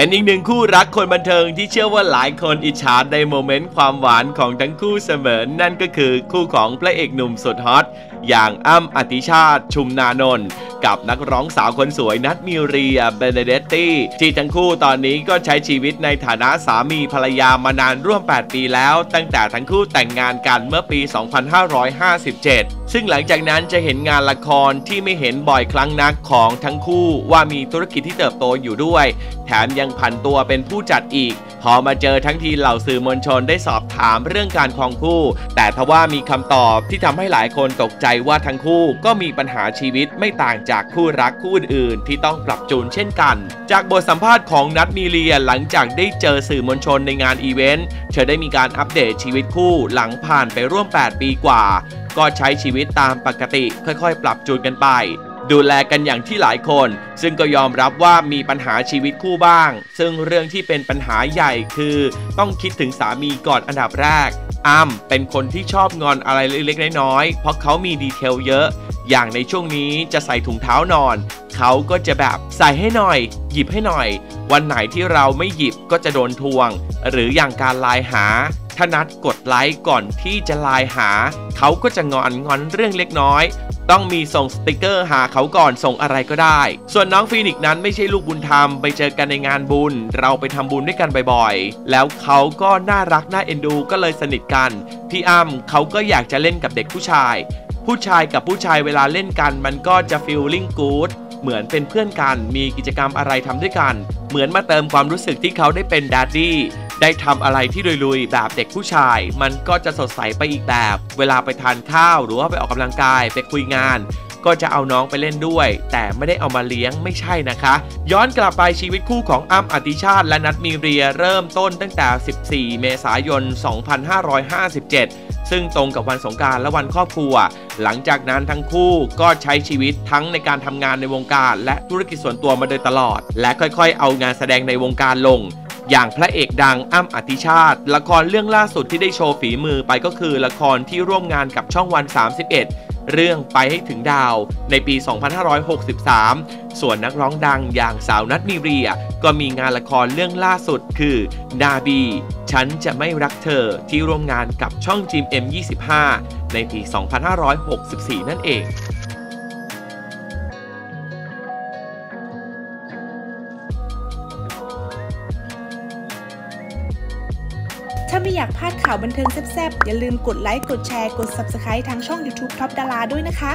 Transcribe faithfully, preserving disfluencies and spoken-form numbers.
เป็นอีกหนึ่งคู่รักคนบันเทิงที่เชื่อว่าหลายคนอิจฉาในโมเมนต์ความหวานของทั้งคู่เสมอนั่นก็คือคู่ของพระเอกหนุ่มสุดฮอตอย่างอ้ำอธิชาติชุมนานนท์กับนักร้องสาวคนสวยนัทมิวเรียเบเนเดตตี้ที่ทั้งคู่ตอนนี้ก็ใช้ชีวิตในฐานะสามีภรรยามานานร่วมแปดปีแล้วตั้งแต่ทั้งคู่แต่งงานกันเมื่อปี สองพันห้าร้อยห้าสิบเจ็ด ซึ่งหลังจากนั้นจะเห็นงานละครที่ไม่เห็นบ่อยครั้งนักของทั้งคู่ว่ามีธุรกิจที่เติบโตอยู่ด้วยแถมยังผันตัวเป็นผู้จัดอีกพอมาเจอทั้งทีเหล่าสื่อมวลชนได้สอบถามเรื่องการครองคู่แต่ทว่ามีคำตอบที่ทำให้หลายคนตกใจว่าทั้งคู่ก็มีปัญหาชีวิตไม่ต่างจากคู่รักคู่อื่นที่ต้องปรับจูนเช่นกันจากบทสัมภาษณ์ของนัทมีเรียหลังจากได้เจอสื่อมวลชนในงานอีเวนต์เธอได้มีการอัปเดตชีวิตคู่หลังผ่านไปร่วมแปดปีกว่าก็ใช้ชีวิตตามปกติค่อยๆปรับจูนกันไปดูแลกันอย่างที่หลายคนซึ่งก็ยอมรับว่ามีปัญหาชีวิตคู่บ้างซึ่งเรื่องที่เป็นปัญหาใหญ่คือต้องคิดถึงสามีก่อนอันดับแรกอ้ำเป็นคนที่ชอบงอนอะไรเล็กๆน้อยๆเพราะเขามีดีเทลเยอะอย่างในช่วงนี้จะใส่ถุงเท้านอนเขาก็จะแบบใส่ให้หน่อยหยิบให้หน่อยวันไหนที่เราไม่หยิบก็จะโดนทวงหรืออย่างการไลน์หาถ้านัดกดไลค์ก่อนที่จะไลน์หาเขาก็จะงอนงอนเรื่องเล็กน้อยต้องมีส่งสติกเกอร์หาเขาก่อนส่งอะไรก็ได้ส่วนน้องฟีนิกซ์นั้นไม่ใช่ลูกบุญธรรมไปเจอกันในงานบุญเราไปทำบุญด้วยกันบ่อยๆแล้วเขาก็น่ารักน่าเอ็นดูก็เลยสนิทกันพี่อ้ำเขาก็อยากจะเล่นกับเด็กผู้ชายผู้ชายกับผู้ชายเวลาเล่นกันมันก็จะฟีลลิ่งกู๊ดเหมือนเป็นเพื่อนกันมีกิจกรรมอะไรทำด้วยกันเหมือนมาเติมความรู้สึกที่เขาได้เป็นดัดดี้ได้ทำอะไรที่ลุยๆแบบเด็กผู้ชายมันก็จะสดใสไปอีกแบบเวลาไปทานข้าวหรือว่าไปออกกำลังกายไปคุยงานก็จะเอาน้องไปเล่นด้วยแต่ไม่ได้เอามาเลี้ยงไม่ใช่นะคะย้อนกลับไปชีวิตคู่ของอ้ำอธิชาติและนัทมีเรียเริ่มต้นตั้งแต่สิบสี่เมษายนสองพันห้าร้อยห้าสิบเจ็ดซึ่งตรงกับวันสงกรานต์และวันครอบครัวหลังจากนั้นทั้งคู่ก็ใช้ชีวิตทั้งในการทำงานในวงการและธุรกิจส่วนตัวมาโดยตลอดและค่อยๆเอางานแสดงในวงการลงอย่างพระเอกดังอ้ำอธิชาติละครเรื่องล่าสุดที่ได้โชว์ฝีมือไปก็คือละครที่ร่วมงานกับช่องวันสามสิบเอ็ดเรื่องไปให้ถึงดาวในปีสองพันห้าร้อยหกสิบสามส่วนนักร้องดังอย่างสาวนัทมีเรียก็มีงานละครเรื่องล่าสุดคือนาบีฉันจะไม่รักเธอที่ร่วมงานกับช่อง จี เอ็ม เอ็ม ยี่สิบห้าในปีสองพันห้าร้อยหกสิบสี่นั่นเองถ้าไม่อยากพลาดข่าวบันเทิงแซ่บๆอย่าลืมกดไลค์กดแชร์กด ซับสไครบ์ ทางช่อง ยูทูบ ท็อปดาราด้วยนะคะ